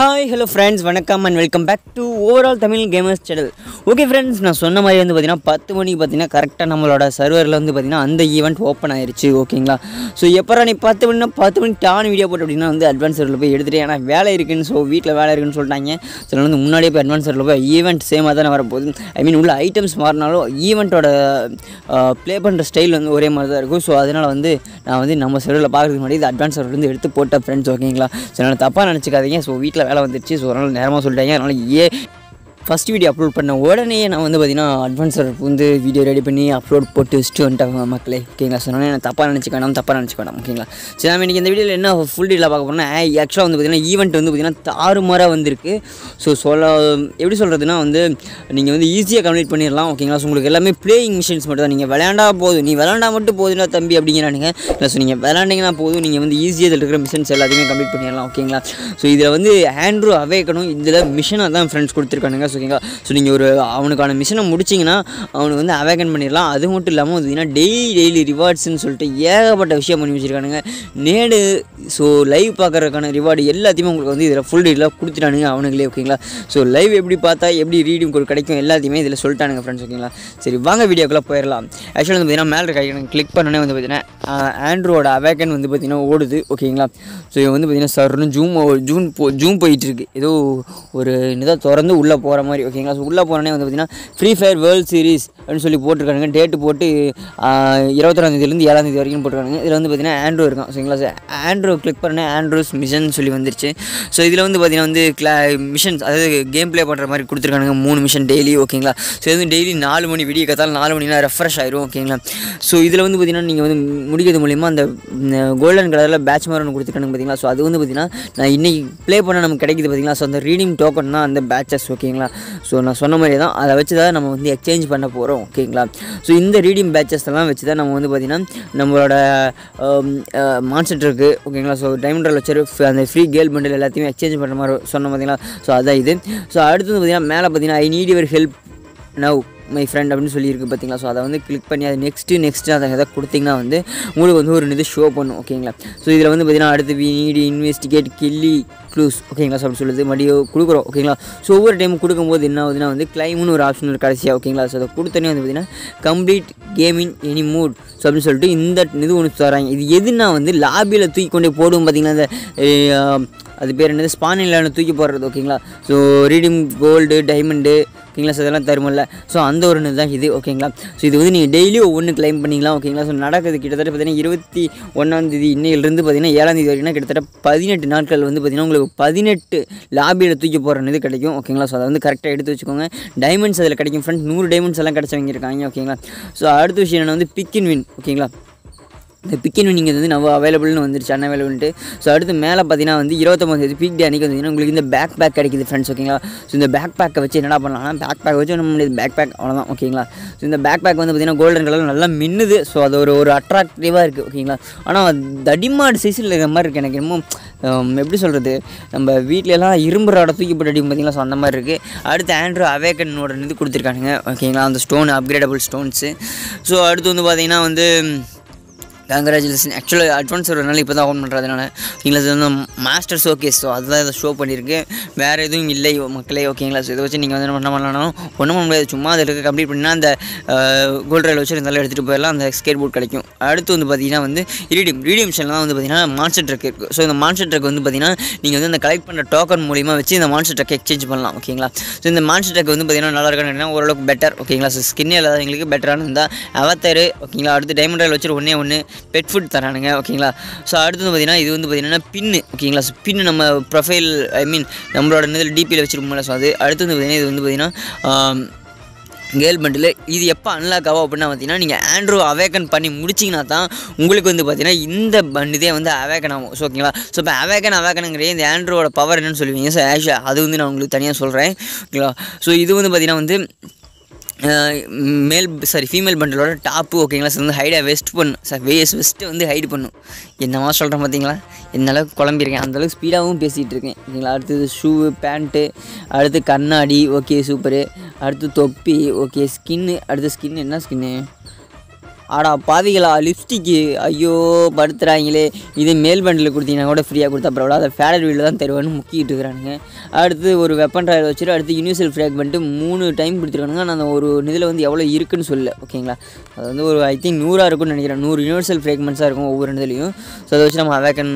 hi hello friends vanakkam and welcome back to overall Tamil gamers channel okay friends ना சொன்ன மாதிரி வந்து பாத்தீனா 10 மணிக்கு பாத்தீனா கரெக்ட்டா நம்மளோட சர்வர்ல வந்து பாத்தீனா அந்த ஈவென்ட் ஓபன் ஆயிருச்சு ஓகேங்களா சோ எப்பற நீ 10 மணி டான் வீடியோ போட்டு அப்படினா வந்து அட்வான்ஸ்ர்ல போய் எடுத்துட்டே انا வேலை இருக்குன்னு சோ வீட்ல வேலை இருக்குன்னு சொல்றாங்க சோ நான் வந்து முன்னாடியே போய் அட்வான்ஸ்ர்ல போய் ஈவென்ட் சேமா தான வர போகுது ஐ மீன் உள்ள ஐட்டम्स மாறனாலும் ஈவென்ட்டோட ப்ளே பண்ற ஸ்டைல் வந்து ஒரே மாதிரி தான் இருக்கும் சோ அதனால வந்து நான் வந்து நம்ம சர்வர்ல பாக்குறதுக்கு முன்னாடி இந்த அட்வான்ஸ்ர்ல இருந்து எடுத்து போட்ட फ्रेंड्स ஓகேங்களா சோ நான் தப்பா நினைச்சுக்காதீங்க சோ வீட்ல வேலை வந்துருச்சு சோ அதனால நேரமா சொல்லிட்டாங்க அதனால ஏ फर्स्ट वीडियो अप्लोड पड़ उड़े ना वो पाती अड्वांस वीडियो रेडी पड़ी अप्लोड वोटा मकल ओके तपा ना तपा ना ओकेला सर इनकी वीडियो इतना फुल डील पाकना आक्चुअल वो पाती ईवेंट वो पाती तारुमारा एप्ली वो ईसिया कंप्लीट पड़ा ओके प्लेइंग मिशन्स मटमें विला मटा तंबी अभी नहीं विलांगी ईसिया मिशन्स एलिए कंप्लीट पड़ा ओके आंड्रू अवेकन मिशन अदा फ्रेंड्स को ओकेकान मिशन मुड़चिंगा अवेकन पड़ा अद मटा डेली डेली रिवार्ड्सुटे ऐगप विषय पड़ी वजह ने सो लाइव पाकान रिवार्ड एलिए फुल डील कुटानुंगे ओके लाइव एप्ली पाता एप्ली रीडिंग को कमें सोल्टानुंग फ्रेंड्स ओकेला सर वांग वीडियो को पेरला आक्चुअल पाती मेल क्लिक पड़े वो पाती आंड्रोड अवेकन वो पाती ओडुदु ओकेला पाती सर जूम जून जूम पेट्टे एदो और तौर मारे ओके पातना फ्री फायर वर्ल्ड सीरीज अट्ठांग डेट पट्टी 26 वरिम पातना आंड्रो ओके आंड्रो क्लिक पड़े आंड्रोस मिशन सो इत पातना मिशन अब गेम प्ले पड़े मारे को मूणु मिशन डेली ओके डेली 4 மணி वीडियो कहता 4 மணிना रेफ्रेश आयो ओके पाती मुड़क मूल्यों गोल्डन कलर बैच मार्न को पाती ना इनकी प्ले पड़ा नम्बर कहती रीडिंग टोकन अंत बैचस ओके ना சொன்ன மாதிரி தான் அத வச்சு தான் நம்ம வந்து எக்ஸ்சேஞ்ச் பண்ண போறோம் ஓகேங்களா சோ இந்த ரீடிங் பேட்சஸ் எல்லாம் வச்சு தான் நம்ம வந்து பாத்தீனா நம்மளோட மான்ஸ்டருக்கு ஓகேங்களா சோ டைமண்ட் ரால் வச்சற அந்த ஃப்ரீ கேல் பண்டில் எல்லாத்தையும் எக்ஸ்சேஞ்ச் பண்ற மாதிரி சொன்ன மாதிரிங்களா சோ அத இது சோ அடுத்து வந்து பாத்தீனா மேல பாத்தீனா I need your help now my friend அப்படினு சொல்லி இருக்கு பாத்தீங்களா சோ அத வந்து கிளிக் பண்ணி அது நெக்ஸ்ட் அத எதை கொடுத்தீங்கன்னா வந்து உங்களுக்கு வந்து ஒரு நிதி ஷோ பண்ணும் ஓகேங்களா சோ இதுல வந்து பாத்தீனா அடுத்து we need to investigate கில்லி க்ளூஸ் ஓகேங்களா சோ அப்படி சொல்லுது மடியோ குடுக்குறோம் ஓகேங்களா சோ ஒவ்வொரு டைம் குடுக்கும்போது என்ன ஆகுதுன்னா வந்து கிளைம்னு ஒரு ஆப்ஷன் இருக்கு கடைசியா ஓகேங்களா சோ அத கொடுத்தனே வந்து பாத்தீனா complete game in any mood so அப்படி சொல்லிட்டு இந்த நிதி ஒன்னு தராங்க இது எதுனா வந்து லாபில தூக்கி கொண்டே போடுவோம் பாத்தீங்களா அந்த அது பேர் என்னது ஸ்பான் இல்லன்னு தூக்கி போறது ஓகேங்களா சோ ரீடிங் கோல்ட் டைமண்ட் ओकेला सो तरह सो अंदा इत ओके डेलियो वो क्लेम पड़ी ओके कटो पाती 21 इनकी पाती 7 वरिना कट 18 नाट वो पाती 18 लाबिय तूक ओके करेक्टा एचको डायमंड्स अल कम फ्रेंड्स 100 डायमंड्स कड़चवें ओके विषय वो पिक एंड विन ओके पिकन नहीं ना अवेलबल वह अनवेलबिले सो अत मेल पाती 29 पीक डे अभी बैक पैक कड़ी फ्रेंड्स ओके बैक पैक वेना पड़ना बैक पैक वो नम्बर बैक पैक अवलोदा ओके बैक पैक वह पाती गोल्डन कलर ना मिन्नुदु सो अदर अट्राक्टिवा ओके आना दडिमाड़ सीजन मारे एप्ली नम्बर वीटल इरबड़ तूक पड़ी पाती सो अंमारी अत आंड्रो अवेकनोड निकाँगे okay stone upgradable stones so अत पाती कंग्राचुलेशन आक्चुअल अड्वांस इतना ओपन पड़ा मास्टर शोकेस सो अदा शो पड़े वे एल मकल ओके वो नहीं सूमा कंप्लीट पड़ा गोल्ड रेल वो एट पे स्केट बोर्ड कम अत पाती रीडीम रीडीमशन वो पाती master truck so master truck वो पाती कलेक्ट पड़े टोकन मूल्यम वे मास्टर ट्रक एक्सचेंज पड़ना ओके मास्टर ट्रक वो पाती ना ओर बेटर ओके स्किन बेटराना अवतार ओके अत डायमंड रेल वे पेट फूड तरानुंगे ओके पातना इत वो पातना पिन ओके पिन नम्म प्रोफाइल ई मीन नम्मोड डीपी वच्चिरुक्कोम सो अदु अडुत्तु வந்து பாத்தீனா இது வந்து பாத்தீனா गेल बंडल इत अनलॉक अपना पाती आंड्रो अवेकन पड़ी मुड़चिंगा दा उ पातना बंडे वो अवेकन आगे so okay awaken awaken Android power so अभी ना उसे तनिया सोलें ओके इतना पाती मेल सारी फीमेल बंडलोड टाप ओके हईड वेस्ट पड़ो वेस्ट वो हईड पड़ो इनमें सुल पाती कुमें अंदर स्पीडा पेसिकटें ओके शू पैंटे अत कना ओके सूपर अत स्किन स्किन आड़ा पावीला लिपस्टिक अयो पड़े इतने मेल बंडल को फ्रीय को फेडर वीडा तरह मुक्केंगे अड़े और वेपन ड्रायर वो अत यूनिवर्सल फ्रैग पड़े मूणु टाइम कुछ ना और इतना सोल ओके वो ई थिंक 100 निकूर यूनिवर्सल फ्रैगमेंट्स वो नाम अवेकन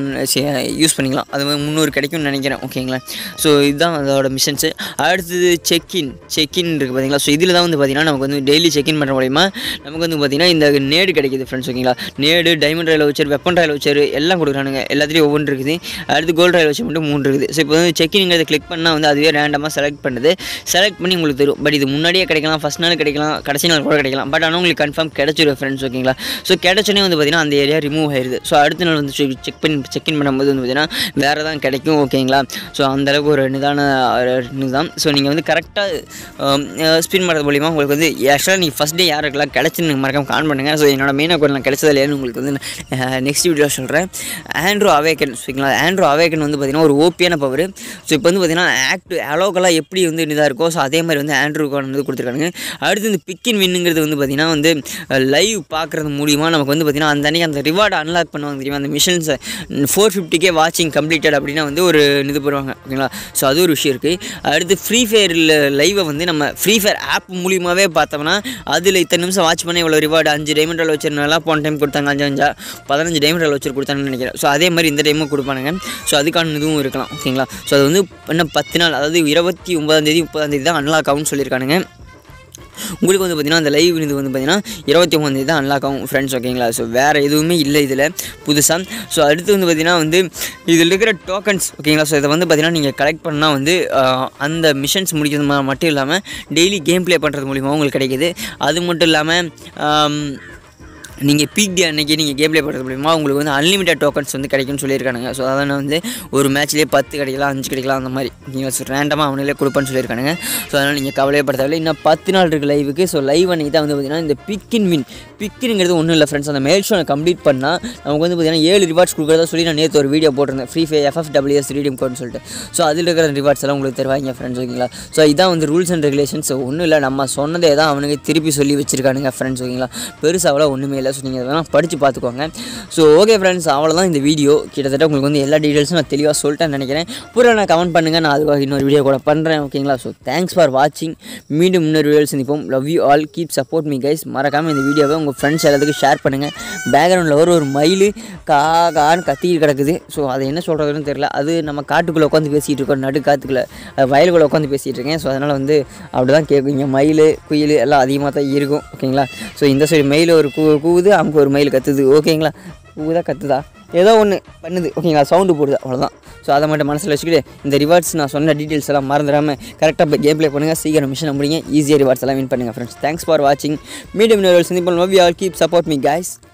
यूस पड़ा अभी 300 कौकेो मिशन अड़े चेकिन पाती पातना नमक डी चेकिन पड़े मूल्यों नमक पाती नेड क्रेंड्स ओके नेड diamond royal voucher weapon royal voucher एल्लाम कोडुक्रानुंगा एल्लात्तुलैयुम ओवन्नु अडुत्तु गोल्ड रॉयल वाउचर मट्टुम 3 इरुक्कुदु सो इप्पो वंदु चेकिंगंगरदु क्लिक पन्ना वंदु अदुवे रैंडमा सेलेक्ट पन्नी उंगलुक्कु तेरुम बट इदु मुन्नाडिये किडैक्कलाम फर्स्ट नाल किडैक्कलाम कडेसि नाल कूड किडैक्कलाम बट आना उंगलुक्कु कंफर्म किडैचिरुम फ्रेंड्स ओके सो किडैचने वंदु पाथीना अंद एरिया रिमूव आयिरुदु सो अडुत्त नाल वंदु चेक इन पन्नुம்போது वंदु पाथीना वेरा தான் கிடைக்கும் ஓகேங்களா சோ அந்த அளவுக்கு ஒரு நிதானம் சோ நீங்க வந்து கரெக்ட்டா ஸ்பின் பண்றது மூலமா உங்களுக்கு வந்து एक्चुअली நீ ஃபர்ஸ்ட் டே யாருக்கெல்லாம் கிடச்சின்னு மறக்காம கான் பண்ணுங்க சோ என்னோட மீனா கோர்ல கிடைச்சதலையேன்னு உங்களுக்கு வந்து நெக்ஸ்ட் வீடியோல சொல்றேன் ஆண்ட்ரோ அவேகன் ஓகேங்களா ஆண்ட்ரோ அவேகன் வந்து பாத்தீங்கன்னா ஒரு ஓபியான பவர் சோ இப்போ வந்து பாத்தீங்கன்னா ஆக்ட் அலோகலா எப்படி வந்து நிதா இருக்கோ சோ அதே மாதிரி வந்து ஆண்ட்ரோ கோன் வந்து கொடுத்திருக்காங்க அடுத்து இந்த பிக் இன் வின்ங்கிறது வந்து பாத்தீங்கன்னா வந்து லைவ் பார்க்கிறது மூலமா நமக்கு வந்து பாத்தீங்கன்னா அந்த அன்னைக்கு அந்த ரிவார்ட் அன்லாக் பண்ணுவாங்க தெரியுமா அந்த மிஷன்ஸ் 450k வாட்சிங் கம்ப்ளீட்டட் அப்படினா வந்து ஒரு நிது போடுவாங்க ஓகேங்களா சோ அது ஒரு விஷயம் இருக்கு அடுத்து ஃப்ரீ ஃபயர் லைவ் வந்து நம்ம ஃப்ரீ ஃபயர் ஆப் மூலமாவே பார்த்தோம்னா அதுல இத்தனை நிமிஷம் வாட்ச் பண்ண இவ்வளவு ரிவார்ட் 5 டைமண்ட் ரல் வச்சிருந்தனால போன டைம் கொடுத்தாங்க 15 டைமண்ட் ரல் வச்சிரு கொடுத்தாங்கன்னு நினைக்கிறேன் சோ அதே மாதிரி இந்த டைமும் கொடுப்பானுங்க சோ அதுக்கான இதுவும் இருக்கலாம் ஓகேங்களா சோ அது வந்து இன்னும் 10 நாள் அதாவது 29ஆம் தேதி 30ஆம் தேதி தான் அன்லாக் ஆகும்னு சொல்லிருக்கானுங்க உங்களுக்கு வந்து பாத்தீங்கன்னா அந்த லைவ் இது வந்து பாத்தீங்கன்னா 29 தேதி தான் அன்லாக் ஆகும் फ्रेंड्स ஓகேங்களா சோ வேற எதுவுமே இல்ல இதுல புதுசா சோ அடுத்து வந்து பாத்தீங்கன்னா வந்து இதுல இருக்கிற டோக்கன்ஸ் ஓகேங்களா சோ இத வந்து பாத்தீங்கன்னா நீங்க கலெக்ட் பண்ணா வந்து அந்த மிஷன்ஸ் முடிக்கிறது மட்டும் இல்லாம டெய்லி கேம் ப்ளே பண்றது மூலமா உங்களுக்கு கிடைக்குது அது மட்டும் இல்லாம नहीं पीक अगर नहीं गेम प्ले पड़े मुझे वो अनलिमिटेड टोकन वो कहना सो वो और मैचल 10 5 अंतमारी रैंडमा को कवल पड़ता है इन 10 नाल लाइव की सो लाइव अने पातना पिकिन विन पिकिन उन्होंने फ्रेंड्स अंत मेल शो कम्प्लीट पड़ा नमक वो पातना 7 रिवार्ड्स को ना और वीडियो पट्टे free Fire FFWS redeem code so अगर रिवार्ड्स तरह फ्रेंड्स ओके सो इतना वो रूल्स अंड रेगुलेशन्स नम्बर सुनदे तिरपी वोचर फ्रेंड्स ओके पड़ी पाको सो ओके फ्रेंड्स अवलोदा वीडियो कटो उल्ला डीटेल्स ना तेवा सोल्टा निकरें पूरा ना कमेंट पड़ूंगा ना अगर इन वीडियो पड़े okay so thanks for watching medium इन वीडियो सन्दीपोम love you all keep support me guys मरकाम इन वीडियो उंग फ्रेंड्स एल्लाथुक्कु शेयर पण्णुंगा बैकग्राउंड और मयिल कागान कत्ति किडक्कुदु सो अदु एन्ना सोल्रதுன்னு தெரியல அது நம்ம காட்டுக்குள்ள உட்கார்ந்து பேசிட்டு இருக்கோம் நடு காத்துக்குள்ள வயலுக்குள்ள உட்கார்ந்து பேசிட்டு இருக்கேன் சோ அதனால வந்து அப்படிதான் கேக்குங்க மயில குயில் எல்லாம் அதிகமா தான் இருக்கும் ஓகேங்களா சோ இந்த சைடு மயில ஒரு கூவுது அங்க ஒரு மயில் கத்துது ஓகேங்களா கூவுதா கத்துதா ஏதோ ஒன்னு பண்ணுது ஓகேங்களா சவுண்ட் போடுது அவ்வளவுதான் சோ அத மட்டும் மனசுல வச்சுக்கிட்டு இந்த ரிவார்ட்ஸ் நான் சொன்ன டீடைல்ஸ் எல்லாம் மறந்துடாம கரெக்ட்டா கேம் ப்ளே பண்ணுங்க சீக்கிரம் மிஷன் முடிங்க ஈஸியா ரிவார்ட்ஸ் எல்லாம் வின் பண்ணுங்க friends thanks for watching medium level simple love you all keep support me guys